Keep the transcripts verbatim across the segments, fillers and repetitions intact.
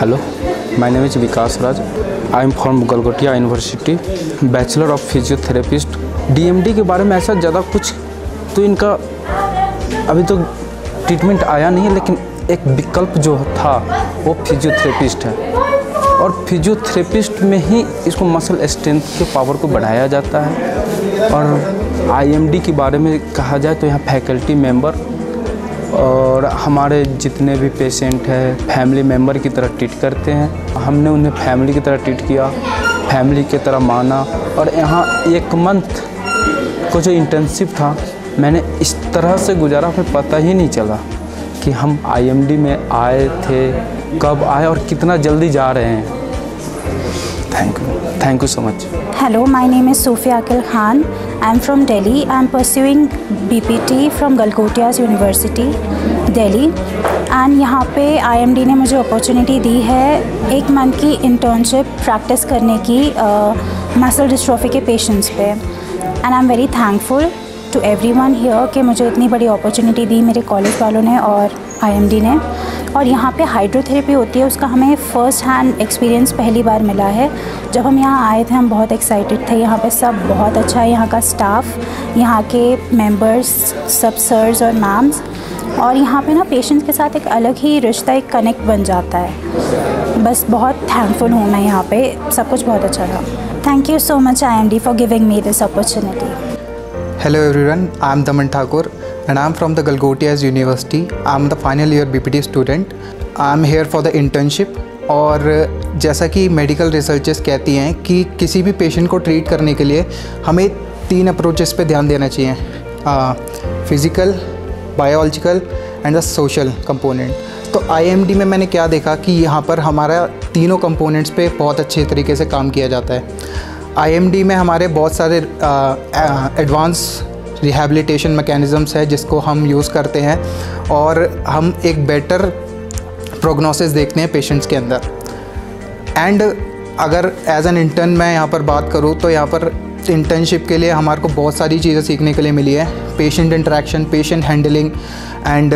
Hello, my name is Vikas Raj. I am from Galgotia University, Bachelor of Physiotherapist. D M D के बारे में ऐसा ज़्यादा कुछ तो इनका अभी तो ट्रीटमेंट आया नहीं है, लेकिन एक विकल्प जो था वो फिजियोथेरेपिस्ट है और फिजियोथेरेपिस्ट में ही इसको मसल स्ट्रेंथ के पावर को बढ़ाया जाता है। और आई एम डी के बारे में कहा जाए तो यहाँ फैकल्टी मेंबर और हमारे जितने भी पेशेंट हैं फैमिली मेंबर की तरह ट्रीट करते हैं। हमने उन्हें फैमिली की तरह ट्रीट किया, फैमिली की तरह माना। और यहाँ एक मंथ को जो इंटर्नशिप था मैंने इस तरह से गुजारा, फिर पता ही नहीं चला कि हम आई एम डी में आए थे, कब आए और कितना जल्दी जा रहे हैं। Thank you. Thank you so much. Hello, my name is Sofia Akel Khan. I am from Delhi. I am pursuing B P T from Galgotia University, Delhi. And यहाँ पे आई एम डी ने मुझे अपॉर्चुनिटी दी है एक month की internship practice करने की muscle dystrophy के पेशेंट्स पे। And I am very thankful to everyone here कि मुझे इतनी बड़ी अपॉर्चुनिटी दी मेरे कॉलेज वालों ने और आई एम डी ने। और यहाँ पे हाइड्रोथेरेपी होती है, उसका हमें फ़र्स्ट हैंड एक्सपीरियंस पहली बार मिला है। जब हम यहाँ आए थे हम बहुत एक्साइटेड थे। यहाँ पे सब बहुत अच्छा है, यहाँ का स्टाफ, यहाँ के मेंबर्स, सब सर्स और मैम्स। और यहाँ पे ना पेशेंट्स के साथ एक अलग ही रिश्ता, एक कनेक्ट बन जाता है। बस बहुत थैंकफुल हूँ मैं, यहाँ पे सब कुछ बहुत अच्छा था। Thank you so much I M D for giving me this opportunity. Hello everyone, I am Daman Thakur and I am from the Galgotia University. I am the final year B P T student. I am here for the internship. और जैसा कि medical researchers कहती हैं कि किसी भी patient को treat करने के लिए हमें तीन approaches पे ध्यान देना चाहिए, physical, biological and the social component. तो आई एम डी में मैंने क्या देखा कि यहाँ पर हमारा तीनों components पे बहुत अच्छे तरीके से काम किया जाता है। आई एम डी में हमारे बहुत सारे एडवांस रिहैबिलिटेशन मैकेनिज़म्स है जिसको हम यूज़ करते हैं और हम एक बेटर प्रोग्नोसिस देखते हैं पेशेंट्स के अंदर। एंड अगर एज एन इंटर्न मैं यहाँ पर बात करूँ तो यहाँ पर इंटर्नशिप के लिए हमारे को बहुत सारी चीज़ें सीखने के लिए मिली है, patient interaction, patient handling and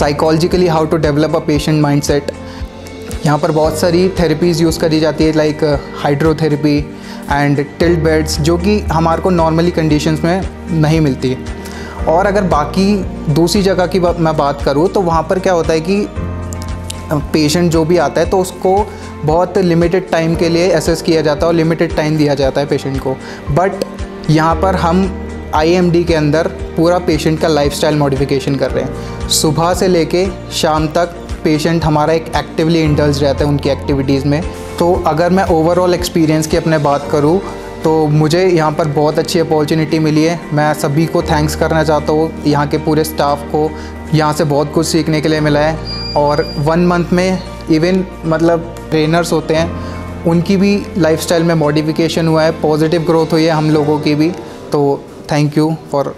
psychologically how to develop a patient mindset. यहाँ पर बहुत सारी थेरेपीज़ यूज़ करी जाती है like hydrotherapy and tilt beds जो कि हमारे को नॉर्मली कंडीशंस में नहीं मिलती। और अगर बाकी दूसरी जगह की बा, मैं बात करूँ तो वहाँ पर क्या होता है कि पेशेंट जो भी आता है तो उसको बहुत लिमिटेड टाइम के लिए असेस किया जाता है और लिमिटेड टाइम दिया जाता है पेशेंट को। बट यहाँ पर हम आई एम डी के अंदर पूरा पेशेंट का लाइफस्टाइल मॉडिफिकेशन कर रहे हैं। सुबह से लेके शाम तक पेशेंट हमारा एक एक्टिवली इंडल्ज रहता है उनकी एक्टिविटीज़ में। तो अगर मैं ओवरऑल एक्सपीरियंस की अपने बात करूँ तो मुझे यहाँ पर बहुत अच्छी अपॉर्चुनिटी मिली है। मैं सभी को थैंक्स करना चाहता हूँ, यहाँ के पूरे स्टाफ को। यहाँ से बहुत कुछ सीखने के लिए मिला है और वन मंथ में इवन मतलब ट्रेनर्स होते हैं उनकी भी लाइफस्टाइल में मॉडिफिकेशन हुआ है, पॉजिटिव ग्रोथ हुई है हम लोगों की भी। तो thank you for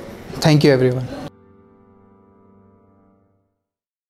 thank you everyone.